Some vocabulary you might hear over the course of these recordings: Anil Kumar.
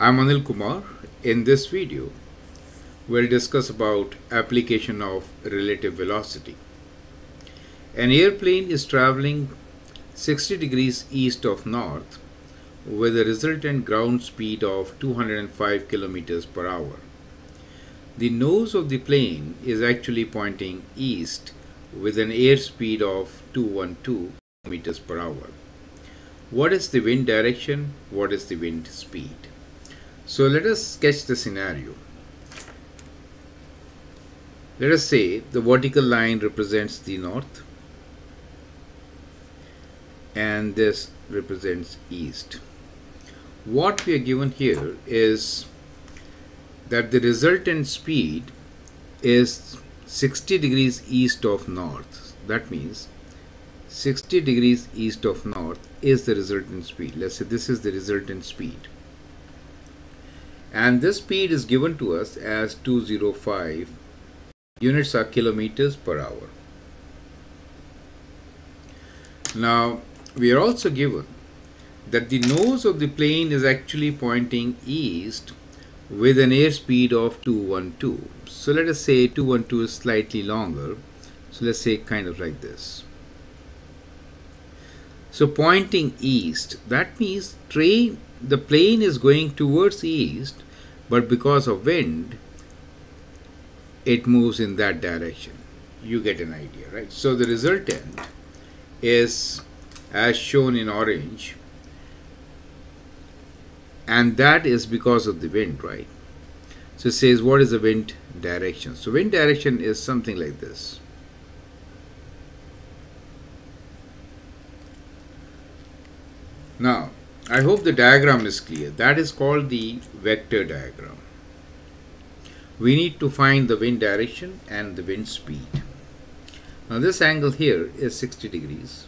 I'm Anil Kumar. In this video, we'll discuss about application of relative velocity. An airplane is traveling 60 degrees east of north with a resultant ground speed of 205 kilometers per hour. The nose of the plane is actually pointing east with an airspeed of 212 kilometers per hour. What is the wind direction? What is the wind speed? So let us sketch the scenario. Let us say the vertical line represents the north and this represents east. What we are given here is that the resultant speed is 60 degrees east of north. That means 60 degrees east of north is the resultant speed. Let's say this is the resultant speed. And this speed is given to us as 205. Units are kilometers per hour. Now we are also given that the nose of the plane is actually pointing east with an airspeed of 212. So let us say 212 is slightly longer. So let's say kind of like this. So pointing east, that means the plane is going towards east, but because of wind, it moves in that direction. You get an idea, right? So the resultant is as shown in orange, and that is because of the wind, right? So it says, what is the wind direction? So wind direction is something like this. Now, I hope the diagram is clear. That is called the vector diagram. We need to find the wind direction and the wind speed. Now this angle here is 60 degrees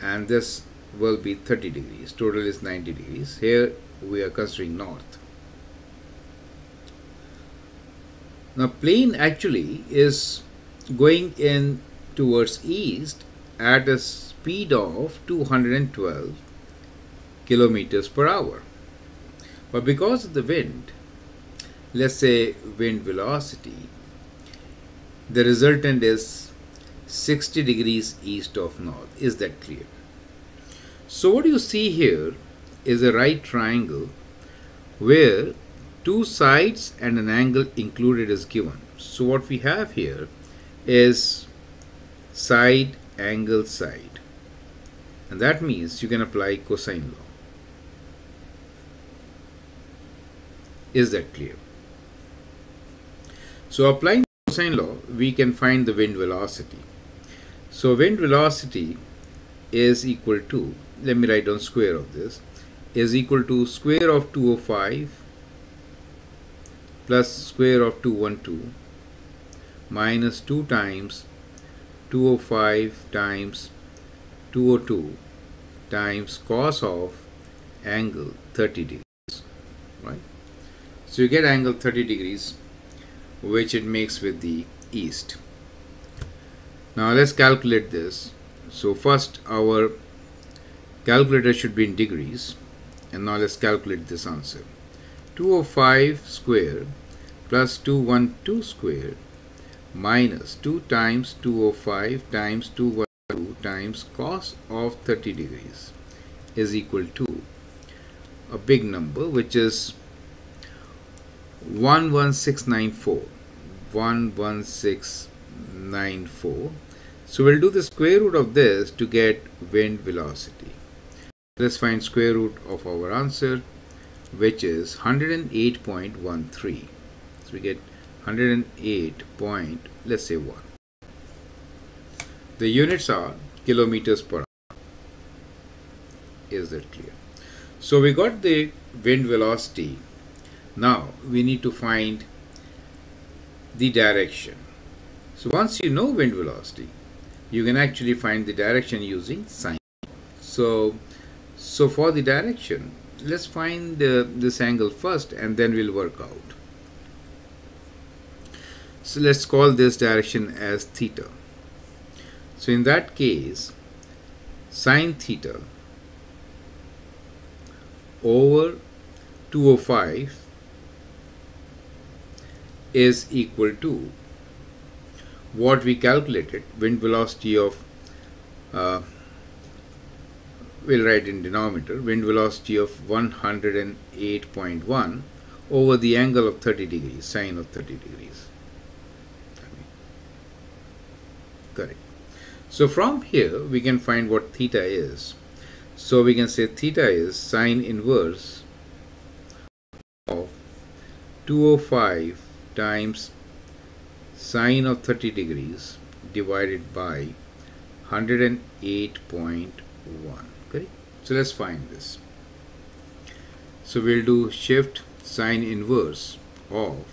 and this will be 30 degrees. Total is 90 degrees. Here we are considering north. Now plane actually is going in towards east at a speed of 212 kilometers per hour, but because of the wind, let's say wind velocity, the resultant is 60 degrees east of north. Is that clear? So what you see here is a right triangle where two sides and an angle included is given. So what we have here is side angle side, and that means you can apply cosine law. Is that clear? So applying cosine law, we can find the wind velocity. So wind velocity is equal to, let me write down square of this, is equal to square of 205 plus square of 212 minus 2 times 205 times 202 times cos of angle 30 degrees, right? So you get angle 30 degrees, which it makes with the east. Now let's calculate this. So first our calculator should be in degrees, and now let's calculate this answer. 205 square plus 212 square minus 2 times 205 times 212 times cos of 30 degrees is equal to a big number, which is 11694. 11694. So we'll do the square root of this to get wind velocity. Let's find square root of our answer, which is 108.13. So we get 108.1. The units are kilometers per hour. Is that clear? So we got the wind velocity. Now we need to find the direction. So once you know wind velocity, you can actually find the direction using sine. So for the direction, let's find this angle first, and then we'll work out. So let's call this direction as theta. So in that case, sine theta over 205 is equal to what we calculated, wind velocity of, we'll write in denominator, wind velocity of 108.1 over the angle of 30 degrees, sine of 30 degrees. Correct. So from here we can find what theta is. So we can say theta is sine inverse of 205 times sine of 30 degrees divided by 108.1. Okay, so let's find this. So we'll do shift sine inverse of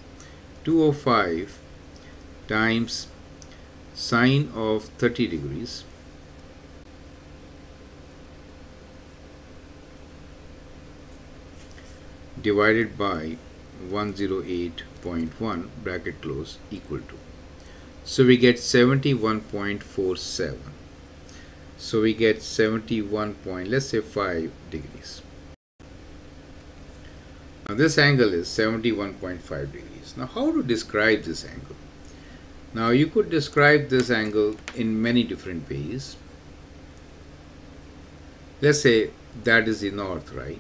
205 times sine of 30 degrees divided by 108.1 bracket close equal to. So we get 71.47. So we get 71.5 degrees. Now this angle is 71.5 degrees. Now how to describe this angle? Now you could describe this angle in many different ways. Let's say that is the north, right?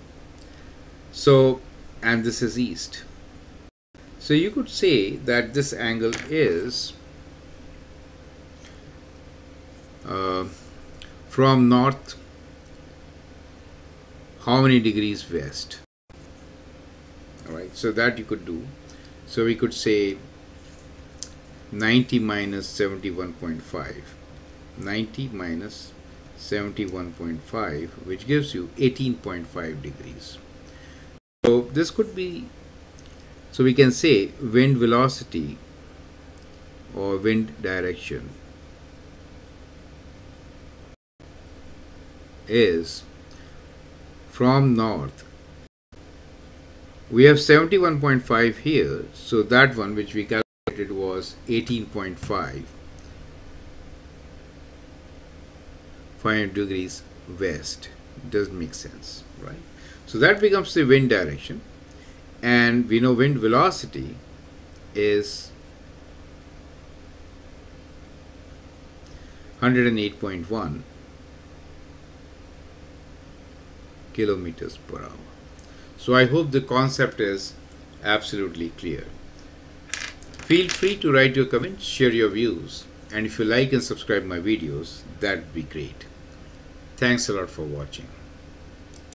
So, and this is east. So you could say that this angle is from north how many degrees west? Alright, so that you could do. So we could say 90 minus 71.5. 90 minus 71.5, which gives you 18.5 degrees. So this could be, so we can say wind velocity or wind direction is from north. We have 71.5 here, so that one which we calculated was 18.5, 5 degrees west. Doesn't make sense, right? So that becomes the wind direction, and we know wind velocity is 108.1 kilometers per hour. So I hope the concept is absolutely clear. Feel free to write your comments, share your views, and if you like and subscribe my videos, that'd be great. Thanks a lot for watching.